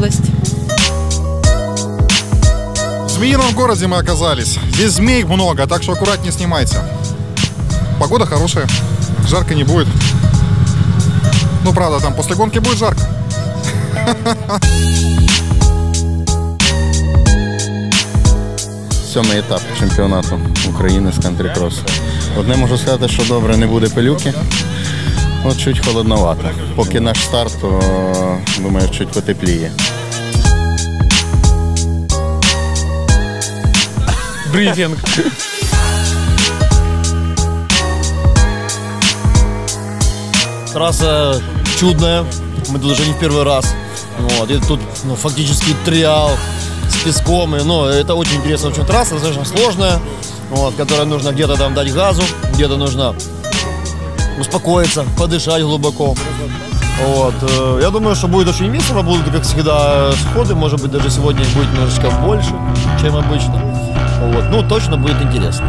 область. В Змеином городе мы оказались. Здесь змей много, так что аккуратнее снимайте. Погода хорошая, жарко не будет. Ну, правда, там после гонки будет жарко. Сьомий етап чемпіонату України з кантри-кросу. Одне можу сказати, що добре, не буде пилюки. От чуть холодновато. Поки наш старт, то, думаю, чуть потепліє. Брифінг. Трасса чудная. Мы тут уже не в первый раз. Вот. И тут фактически триал с песком. И, это очень интересная трасса, достаточно сложная, которая нужно где-то там дать газу, где-то нужно успокоиться, подышать глубоко. Вот. Я думаю, что будет очень весело, будут, как всегда, сходы. Может быть, даже сегодня их будет немножечко больше, чем обычно. Вот. Ну, точно будет интересно.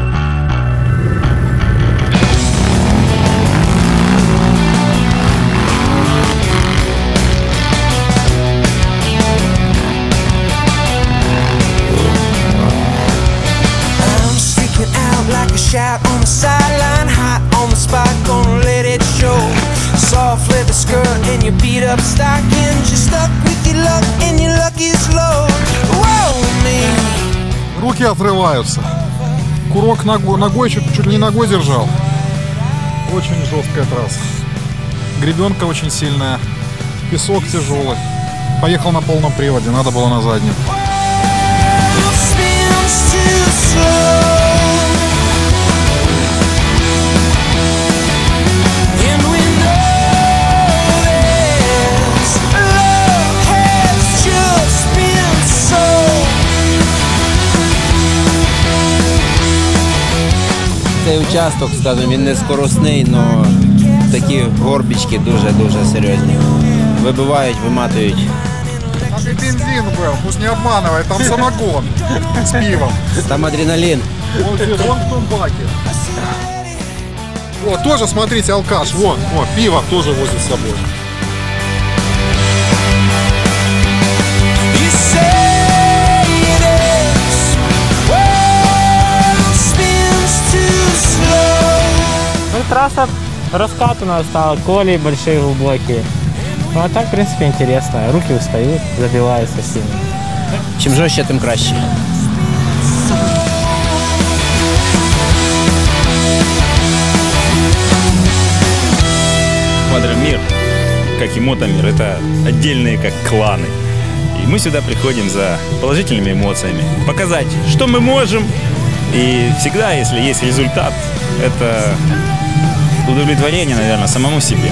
Out on the sideline, hot on the spot, gonna let it show. Soft leather skirt and your beat up stocking. Just stuck with your luck and your luck is low. Whoa, man. Руки отрываются. Курок ногой чуть не ногой держал. Очень жесткая трасса. Гребенка очень сильная. Песок тяжелый. Поехал на полном приводе, надо было на заднем. Цей участок, скажімо, він не скоростний, але такі горбички дуже-дуже серйозні. Вибивають, виматують. Там і бензин був, пусть не обманывай, там самогон з пивом. Там адреналін. Вон в том баке. Вот, тоже, смотрите, алкаш, вон, пиво тоже возит с собой. Трасса раскатанная стала, колеи большие, глубокие. Ну а так, в принципе, интересно. Руки устают, забиваются сильно. Чем жестче, тем краще. Квадромир, как и мотомир, это отдельные как кланы. И мы сюда приходим за положительными эмоциями. Показать, что мы можем. И всегда, если есть результат, это удовлетворение, наверное, самому себе.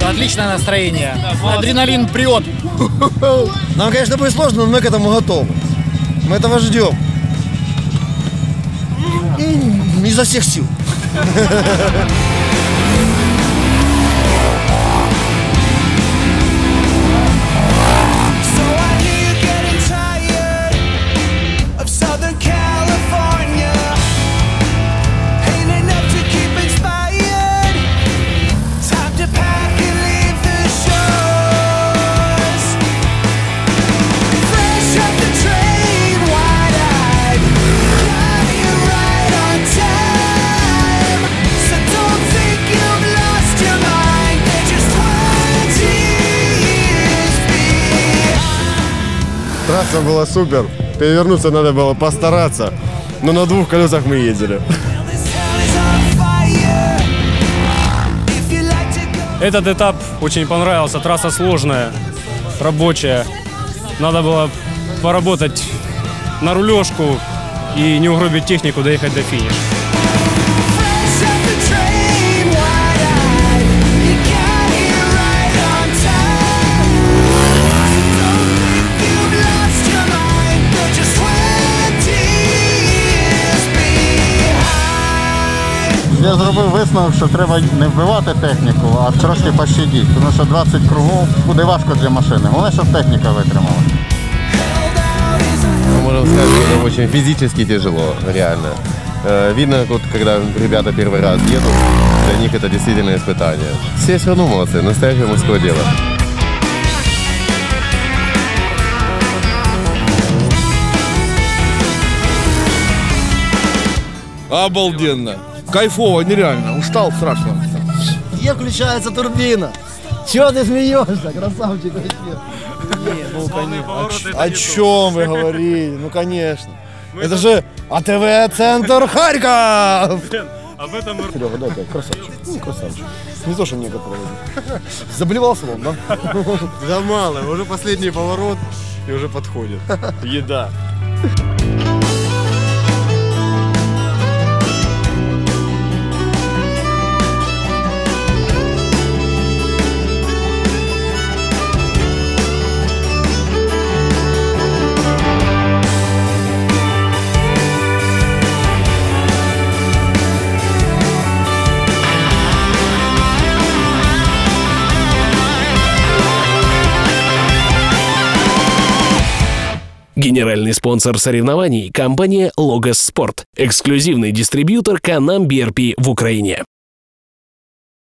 Отличное настроение. Адреналин прет. Нам, конечно, будет сложно, но мы к этому готовы. Мы этого ждем. Изо всех сил. Трасса была супер, перевернуться надо было постараться, но на двух колесах мы ездили. Этот этап очень понравился, трасса сложная, рабочая, надо было поработать на рулежку и не угробить технику, доехать до финиша. Я я зробив висновок, що треба не вбивати техніку, а трошки пощадити, тому що 20 кругів буде важко для машини. Головне, щоб техніка витримала. Можно сказать, что это очень физически тяжело, реально. Видно, вот, когда ребята первый раз едут, для них это действительно испытание. Все равно молодцы, настоящее мужское дело. Обалденно. Кайфово, нереально. Устал страшно. Где включается турбина? Чего ты смеешься, красавчик? Нет, ну, конечно. О чем вы говорили? Ну, конечно. Это же АТВ-центр Харьков! Об этом... Серега, дай опять, красавчик. Ну, красавчик. Не то, что некоторые. Заблевался он, да? Да мало, уже последний поворот и уже подходит. Еда. Генеральный спонсор соревнований – компания Logos Sport, эксклюзивный дистрибьютор Canam BRP в Украине.